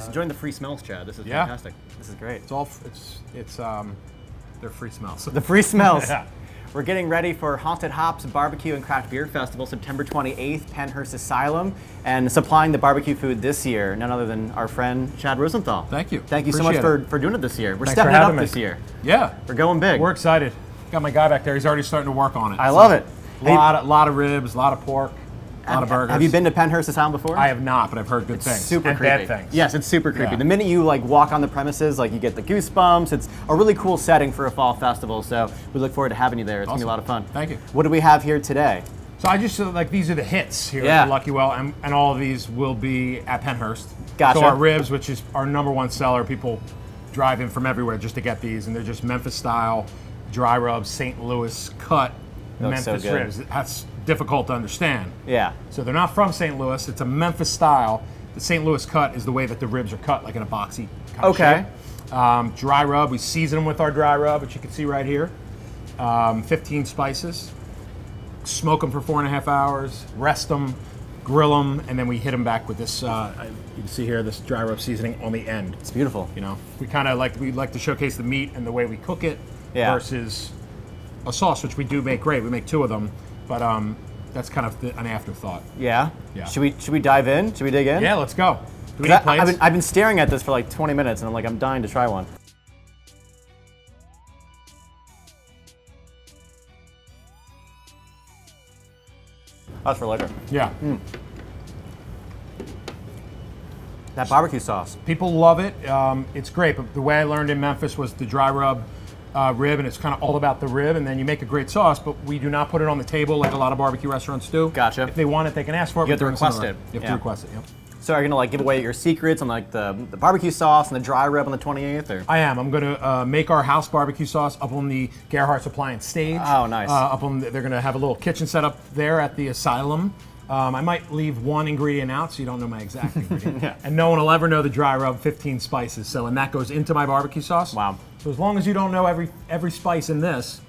Just enjoying the free smells, Chad. This is fantastic. This is great. It's all they're free smells. The free smells. Yeah. We're getting ready for Haunted Hops Barbecue and Craft Beer Festival, September 28th, Pennhurst Asylum, and supplying the barbecue food this year, none other than our friend Chad Rosenthal. Thank you. Thank you so much for doing it this year. We're stepping it up this year. Yeah. We're going big. We're excited. Got my guy back there. He's already starting to work on it. I love it. A lot of ribs, a lot of pork, a lot of burgers. Have you been to Pennhurst Asylum before? I have not, but I've heard good things. Super creepy. Bad things. Yes, it's super creepy. Yeah. The minute you like walk on the premises, like you get the goosebumps. It's a really cool setting for a fall festival, so we look forward to having you there. It's awesome. Gonna be a lot of fun. Thank you. What do we have here today? So I just like these are the hits here at Lucky Well, and all of these will be at Pennhurst. Gotcha. So our ribs, which is our #1 seller, people drive in from everywhere just to get these, and they're just Memphis style, dry rub, St. Louis cut. Memphis ribs. That's difficult to understand. Yeah. So they're not from St. Louis. It's a Memphis style. The St. Louis cut is the way that the ribs are cut, like in a boxy kind of shape. Dry rub. We season them with our dry rub, which you can see right here. 15 spices. Smoke them for 4.5 hours. Rest them. Grill them, and then we hit them back with this. You can see here this dry rub seasoning on the end. It's beautiful. You know, we kind of like to showcase the meat and the way we cook it versus a sauce, which we do make great. We make 2 of them, but that's kind of an afterthought. Yeah. Yeah. Should we dive in? Should we dig in? Yeah, let's go. Do we need plates? I've been staring at this for like 20 minutes, and I'm like, I'm dying to try one. That's for later. Yeah. Mm. That barbecue sauce. People love it. It's great. But the way I learned in Memphis was the dry rub. Rib, and it's kind of all about the rib, and then you make a great sauce, but we do not put it on the table like a lot of barbecue restaurants do. Gotcha. If they want it, they can ask for it. You have to request it. You have to request it, yep. So are you going to like give away your secrets on like the barbecue sauce and the dry rub on the 28th? Or? I am. I'm going to make our house barbecue sauce up on the Gerhardt Supply and stage. Oh, nice. Up on they're going to have a little kitchen set up there at the asylum. I might leave one ingredient out so you don't know my exact ingredient. And no one will ever know the dry rub, 15 spices. So, and that goes into my barbecue sauce. Wow. So as long as you don't know every spice in this,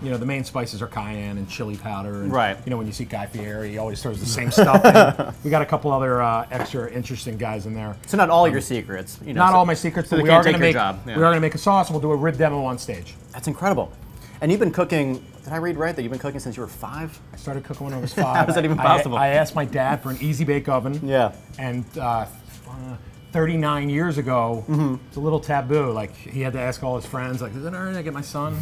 you know, the main spices are cayenne and chili powder. And, you know, when you see Guy Fieri, he always throws the same stuff in. We got a couple other extra interesting guys in there. So not all your secrets. You know, not all my secrets. So we are going to make a sauce. We'll do a rib demo on stage. That's incredible. And you've been cooking, did I read right that you've been cooking since you were 5? I started cooking when I was 5. How is that even possible? I asked my dad for an easy bake oven. Yeah. And 39 years ago, it's a little taboo. Like he had to ask all his friends, like, is it all right I get my son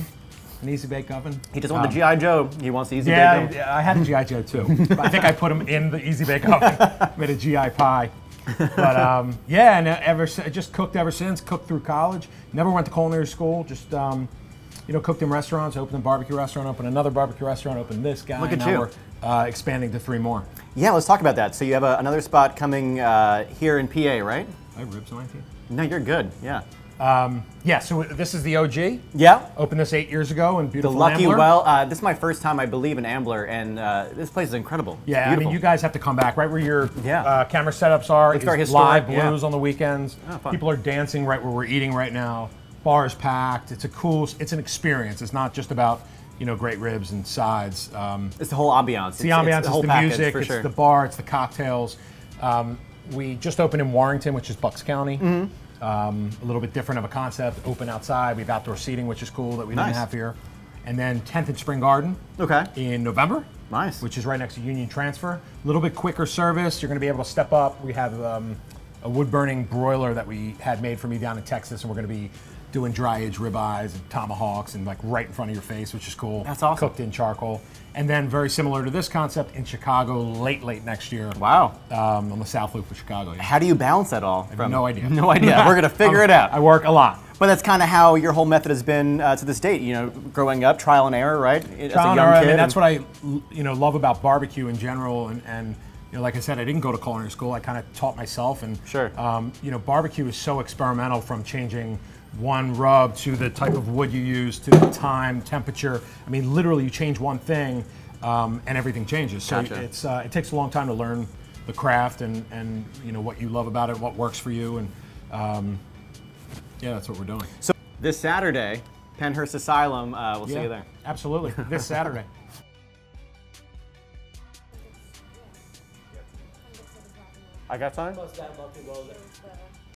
an easy bake oven? He doesn't want the G.I. Joe. He wants the easy bake oven. Yeah, I had a G.I. Joe too. But I think I put him in the easy bake oven. Made a G.I. pie. But yeah, and I just cooked ever since. Cooked through college. Never went to culinary school. Just you know, cooked in restaurants, opened a barbecue restaurant, opened another barbecue restaurant, opened this guy. Look at you. We're expanding to 3 more. Yeah, let's talk about that. So you have another spot coming here in PA, right? I have ribs on my team. No, you're good. Yeah. Yeah, so this is the OG. Yeah. Opened this 8 years ago in beautiful Ambler. The Lucky Well. This is my first time, I believe, in Ambler, and this place is incredible. Yeah, I mean, you guys have to come back. Right where your camera setups are, it's live blues on the weekends. Oh, fun. People are dancing right where we're eating right now. Bar is packed. It's a cool. It's an experience. It's not just about, you know, great ribs and sides. It's the whole ambiance. It's the ambiance. It's the package, music. It's the bar. It's the cocktails. We just opened in Warrington, which is Bucks County. A little bit different of a concept. Open outside. We have outdoor seating, which is cool that we didn't have here. And then 10th in Spring Garden. Okay. In November. Nice. Which is right next to Union Transfer. A little bit quicker service. You're going to be able to step up. We have a wood-burning broiler that we had made for me down in Texas, and we're going to be doing dry-aged ribeyes and tomahawks and like right in front of your face, which is cool. That's awesome. Cooked in charcoal. And then very similar to this concept in Chicago late next year. Wow. On the South Loop of Chicago. Yeah. How do you balance that all? I have no idea. No idea. We're going to figure it out. I work a lot. But that's kind of how your whole method has been to this date, you know, growing up, trial and error, right? As trial and error, I mean, that's what I love about barbecue in general. And you know, like I said, I didn't go to culinary school. I kind of taught myself. And you know, barbecue is so experimental, from changing one rub to the type of wood you use to the time, temperature. I mean, literally, you change one thing and everything changes. So it's it takes a long time to learn the craft and you know what you love about it, what works for you, and yeah, that's what we're doing. So this Saturday, Pennhurst Asylum. We'll see you there. Absolutely, this Saturday. I got time.